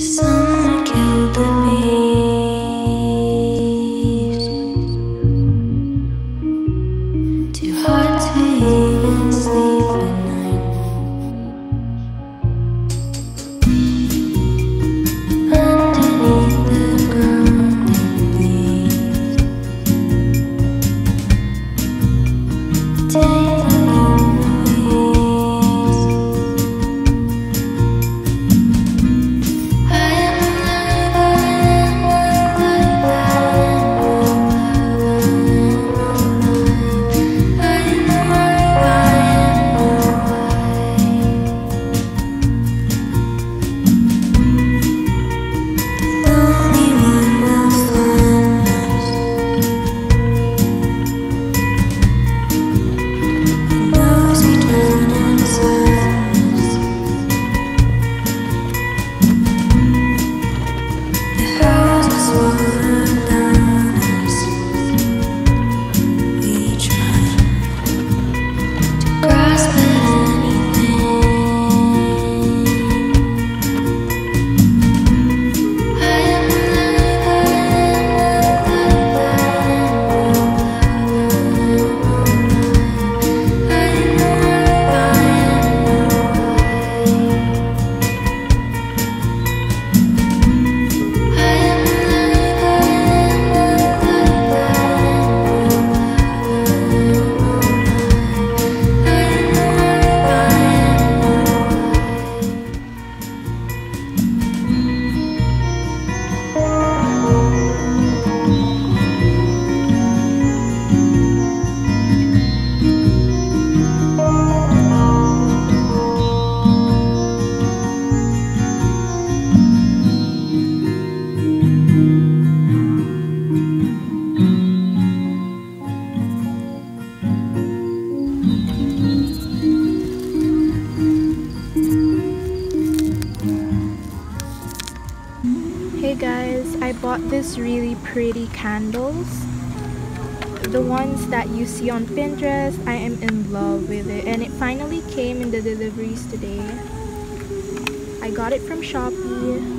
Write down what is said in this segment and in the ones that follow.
Summer killed the bees. Too hard to even sleep at night. Underneath the ground it bleeds. I bought these really pretty candles, the ones that you see on Pinterest. I am in love with it, and it finally came in the deliveries today. I got it from Shopee.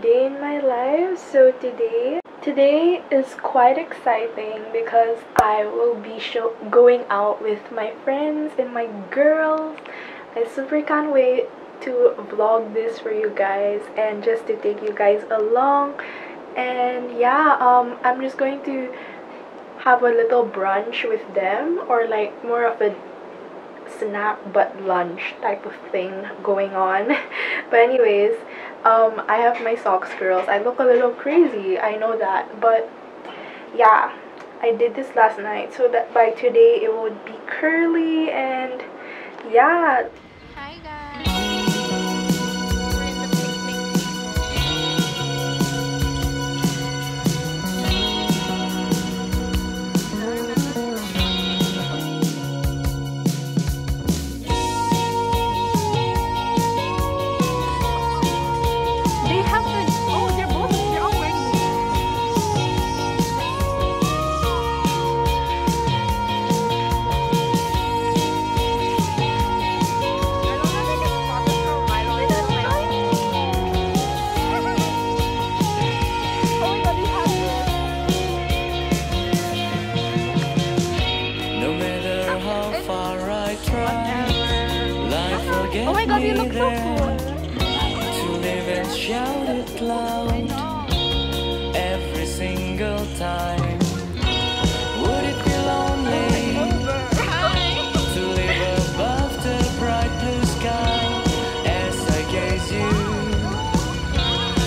Day in my life. So today is quite exciting because I will be going out with my friends and my girls. I super can't wait to vlog this for you guys and just to take you guys along. And yeah, I'm just going to have a little brunch with them, or like more of a snack but lunch type of thing going on. But anyways, I have my socks, girls. I look a little crazy, I know that, but yeah, I did this last night so that by today it would be curly. And yeah, hi guys. Oh my god, you look so cool! To live and shout it loud every single time. Would it be lonely to live above the bright blue sky? As I gaze you,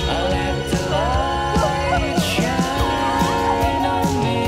I let the light shine on me.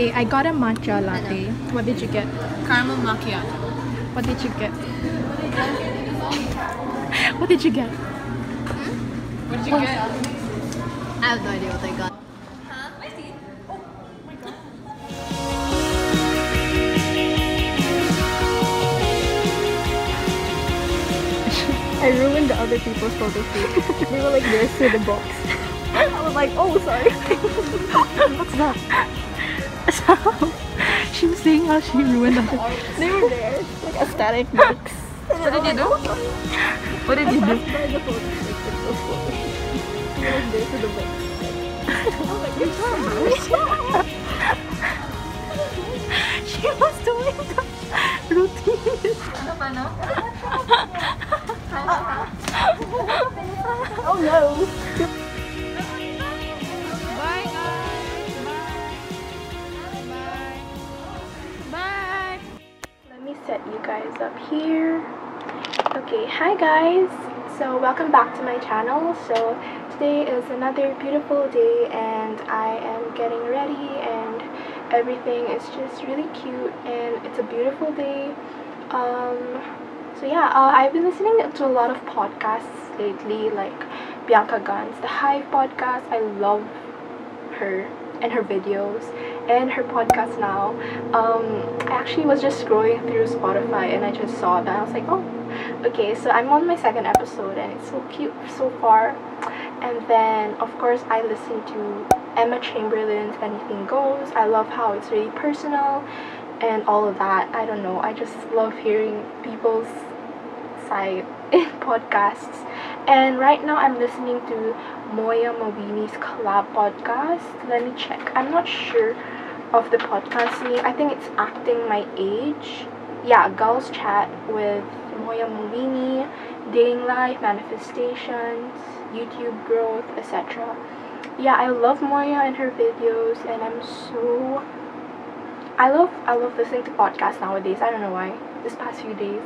Okay, I got a matcha latte. What did you get? Caramel macchiato. What did you get? What did you get? What did you get? I have no idea what I got. I ruined the other people's photo shoot. They were like this through the box. I was like, oh, sorry. What's that? So, she was saying how she ruined the other. They were there, like a static box. What did you do? What did you do? I passed by the photo shoot. They were there through the box. I was like, good job. She was doing the routine. Oh no! Bye guys! Bye! Bye! Bye! Let me set you guys up here. Okay, hi guys! So welcome back to my channel. So today is another beautiful day and I am getting ready and everything is just really cute and it's a beautiful day. So yeah, I've been listening to a lot of podcasts lately, like Bianca Guns, the Hive podcast. I love her and her videos and her podcast now. I actually was just scrolling through Spotify and I just saw that. I was like, oh, okay, so I'm on my second episode and it's so cute so far. And then, of course, I listened to Emma Chamberlain's Anything Goes. I love how it's really personal and all of that. I don't know, I just love hearing people's side in podcasts. And right now I'm listening to Moya Mawini's collab podcast. Let me check. I'm not sure of the podcast name. I think it's Acting My Age. Yeah, Girls Chat with Moya Mawini, dating life, manifestations, YouTube growth, etc. Yeah, I love Moya and her videos and I love listening to podcasts nowadays. I don't know why, this past few days.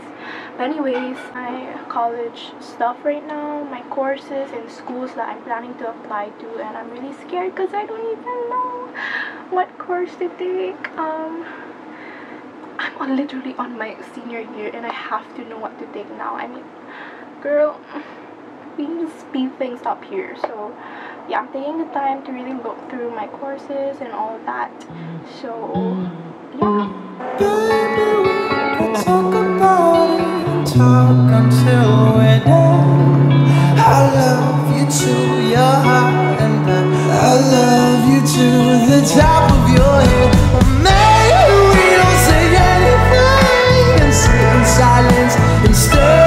But anyways, my college stuff right now, my courses and schools that I'm planning to apply to, and I'm really scared because I don't even know what course to take. I'm literally on my senior year and I have to know what to take now. I mean, girl, we need to speed things up here. So yeah, I'm taking the time to really look through my courses and all of that. So yeah. Baby, we can talk about it, talk until we're done. I love you to your heart and back. I love you to the top of your head. Maybe we don't say anything and sit in silence instead.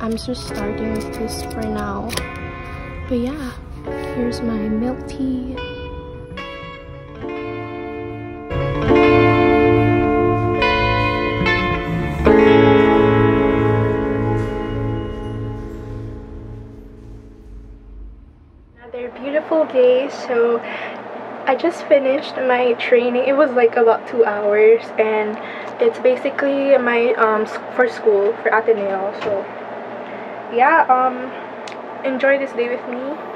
I'm just starting with this for now, but yeah, here's my milk tea. Another beautiful day. So I just finished my training. It was like about 2 hours and it's basically my for school, for Ateneo. So yeah, enjoy this day with me.